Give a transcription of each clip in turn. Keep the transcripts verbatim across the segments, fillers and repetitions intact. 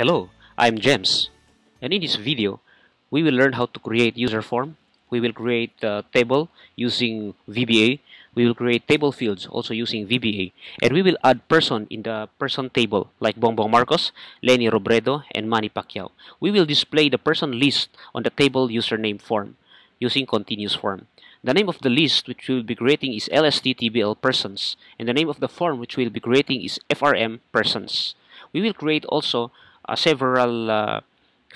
Hello, I'm James, and in this video, we will learn how to create user form. We will create a table using V B A. We will create table fields also using V B A, and we will add person in the person table like Bongbong Marcos, Leni Robredo, and Manny Pacquiao. We will display the person list on the table username form using continuous form. The name of the list which we will be creating is L S T T B L Persons, and the name of the form which we will be creating is F R M Persons. We will create also uh, several uh,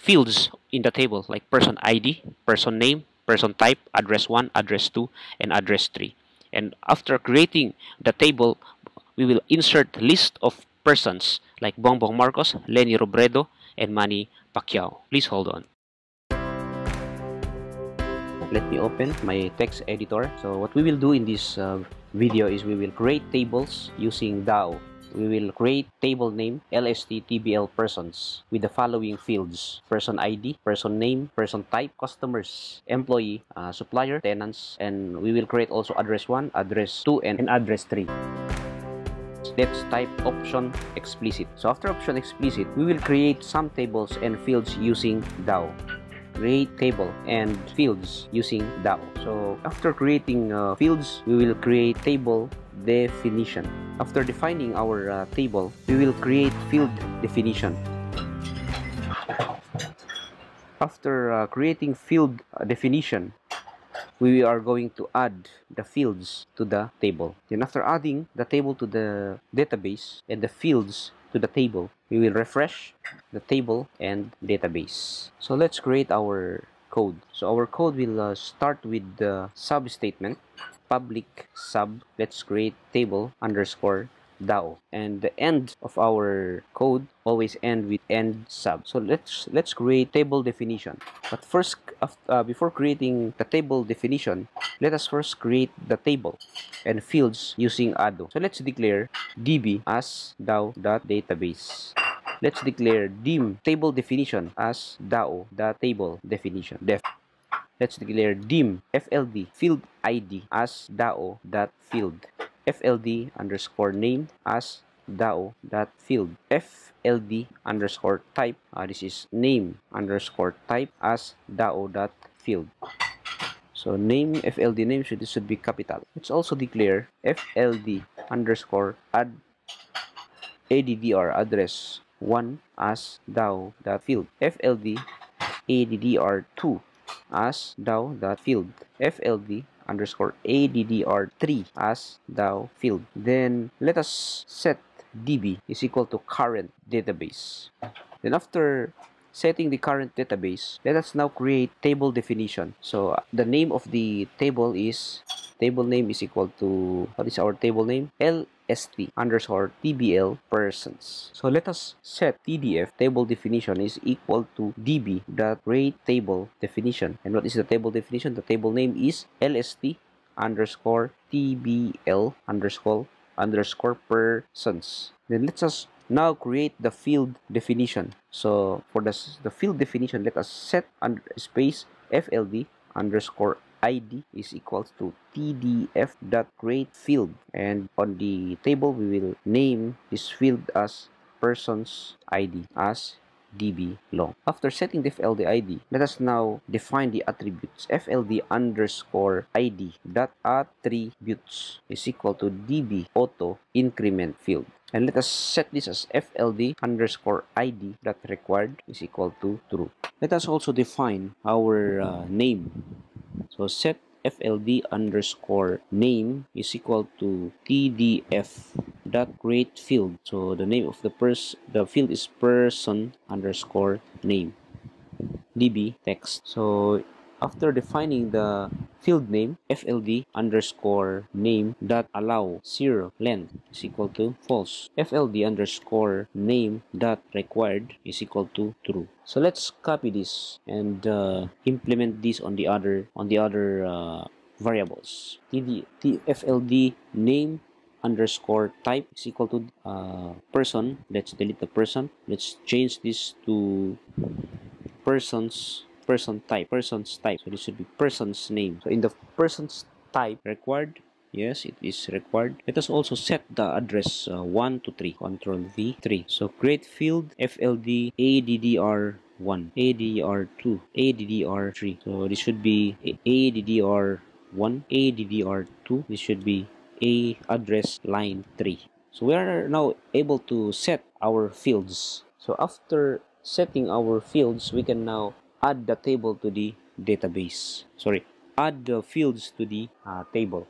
fields in the table like Person I D, Person Name, Person Type, Address one, Address two, and Address three. And after creating the table, we will insert list of persons like Bongbong Marcos, Leni Robredo, and Manny Pacquiao. Please hold on. Let me open my text editor. So what we will do in this uh, video is we will create tables using D A O. We will create table name L S T T B L Persons with the following fields: Person I D, Person Name, Person Type, Customers, Employee, uh, Supplier, Tenants, and we will create also Address one, Address two, and, and Address three. Let's type option explicit. So after option explicit, we will create some tables and fields using D A O. Create table and fields using D A O. So after creating uh, fields, we will create table definition. After defining our uh, table, we will create field definition. After uh, creating field uh, definition, we are going to add the fields to the table. Then after adding the table to the database and the fields to the table, we will refresh the table and database. So let's create our code. So our code will uh, start with the sub statement. Public sub, let's create table underscore D A O, and the end of our code always end with end sub. So let's let's create table definition, but first, uh, before creating the table definition, let us first create the table and fields using A D O. So let's declare D B as D A O dot database. Let's declare dim table definition as D A O dot table definition def. Let's declare dim F L D field I D as D A O dot field, F L D underscore name as D A O dot field, F L D underscore type, uh, this is name underscore type as D A O dot field. So name, F L D name should, this should be capital. Let's also declare F L D underscore add A D D R address one as D A O dot field, F L D A D D R two as D A O dot field, F L D underscore A D D R three as D A O field. Then let us set D B is equal to current database. Then after setting the current database, let us now create table definition. So uh, the name of the table is, table name is equal to, what is our table name? L S T underscore T B L persons. So let us set T D F table definition is equal to D B dot create table definition. And what is the table definition? The table name is L S T underscore T B L underscore underscore persons. Then let us now create the field definition. So for the the field definition, let us set under space F L D underscore I D is equals to T D F dot create field, and on the table we will name this field as Person's I D as D B long. After setting the F L D I D, let us now define the attributes. F L D underscore I D dot attributes is equal to D B auto increment field, and let us set this as F L D underscore I D dot required is equal to true. Let us also define our uh, name. So set F L D underscore name is equal to T D F dot create field. So the name of the person, the field is person underscore name, D B text. So after defining the field name, F L D underscore name dot allow zero length is equal to false, F L D underscore name dot required is equal to true. So let's copy this and uh, implement this on the other on the other uh, variables. T D F L D name underscore type is equal to uh, person. Let's delete the person. Let's change this to persons. Person type, person's type. So this should be person's name. So in the person's type required, Yes, it is required. Let us also set the address uh, one to three. Control V three. So create field F L D A D D R one, A D D R two, A D D R three. So this should be A D D R one, A D D R two. This should be A address line three. So we are now able to set our fields. So after setting our fields, we can now add the table to the database. Sorry, add the fields to the uh, table.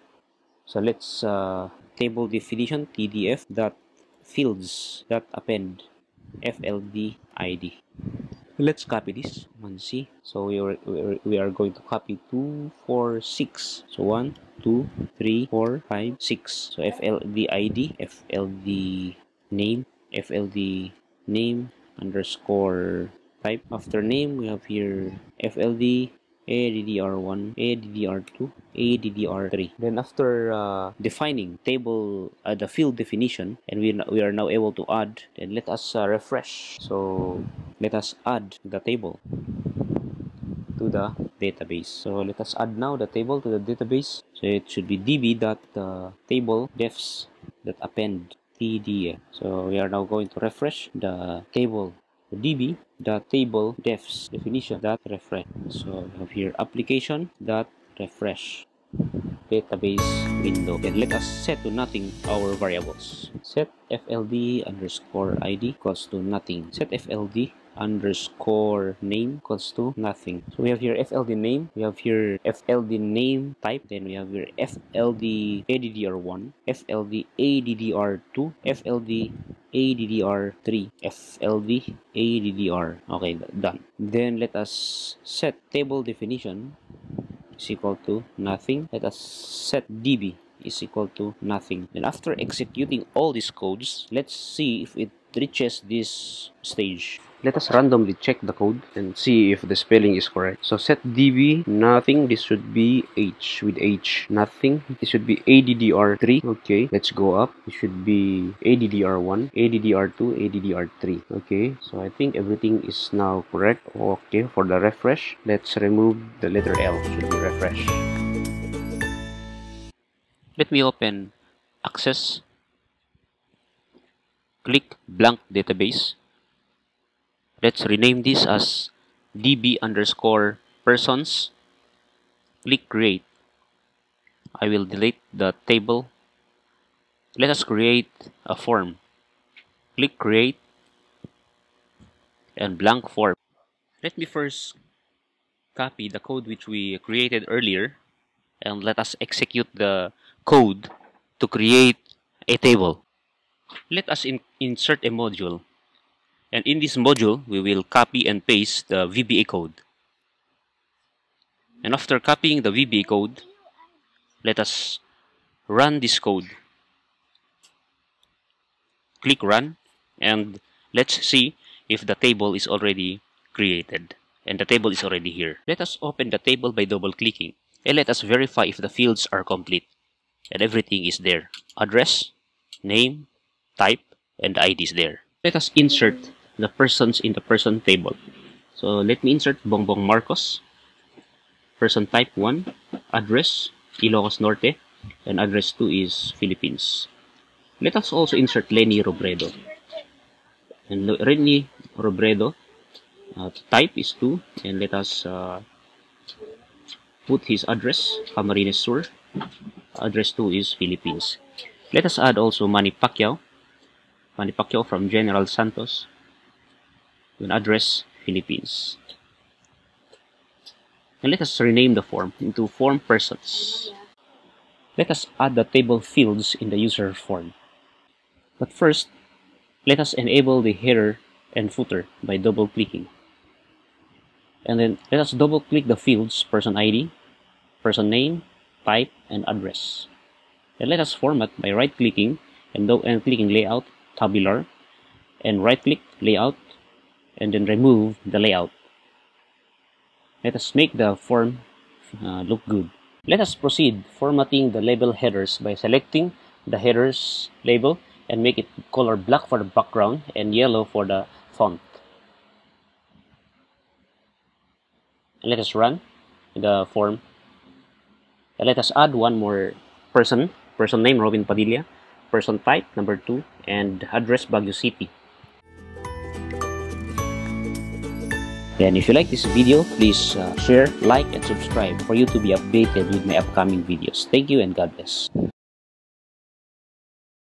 So let's uh, table definition T D F dot fields dot append F L D I D. Let's copy this one. See, so we are we are going to copy two four six. So one two three four five six. So F L D I D, F L D name, F L D name underscore type. After name, we have here F L D. A D D R one, A D D R two, A D D R three. Then after uh, defining table uh, the field definition, and we, we are now able to add, then let us uh, refresh. So let us add the table to the database. So let us add now the table to the database. So it should be db.table defs that append T D F. So we are now going to refresh the table. Db dot table defs definition dot refresh. So we have here application dot refresh database window. And let us set to nothing our variables. Set F L D underscore I D equals to nothing. Set F L D underscore name equals to nothing. So we have here F L D name, we have here F L D name type, then we have here F L D A D D R one, F L D A D D R two, F L D A D D R three, F L D A D D R. Okay, done. Then let us set table definition is equal to nothing. Let us set D B is equal to nothing. Then after executing all these codes, let's see if it reaches this stage. Let us randomly check the code and see if the spelling is correct. So set D B nothing, this should be H with H, nothing, this should be A D D R three. Okay, let's go up. It should be A D D R one, A D D R two, A D D R three. Okay, so I think everything is now correct. Okay, for the refresh, let's remove the letter L. It should be refresh. Let me open Access, click blank database. Let's rename this as db underscore persons. Click create. I will delete the table. Let us create a form. Click create and blank form. Let me first copy the code which we created earlier, and let us execute the code to create a table. Let us in insert a module. And in this module, we will copy and paste the V B A code. And after copying the V B A code, let us run this code. Click Run, and let's see if the table is already created. And the table is already here. Let us open the table by double-clicking, and let us verify if the fields are complete. And everything is there. Address, name, type, and I D is there. Let us insert the persons in the person table. So let me insert Bongbong Marcos, person type one, address Ilocos Norte, and address two is Philippines. Let us also insert Leni Robredo. And Leni Robredo uh, type is two, and let us uh, put his address, Camarines Sur, address two is Philippines. Let us add also Manny Pacquiao, Manny Pacquiao from General Santos, with address Philippines. And let us rename the form into form persons. Let us add the table fields in the user form. But first, let us enable the header and footer by double-clicking. And then let us double-click the fields person I D, person name, type, and address. And let us format by right-clicking and, and clicking layout, tabular, and right click layout, and then remove the layout. Let us make the form uh, look good. Let us proceed formatting the label headers by selecting the headers label and make it color black for the background and yellow for the font. Let us run the form, and let us add one more person, person name Robin Padilla, person type number two, and address Baguio City. And if you like this video, please uh, share, like, and subscribe for you to be updated with my upcoming videos. Thank you and God bless.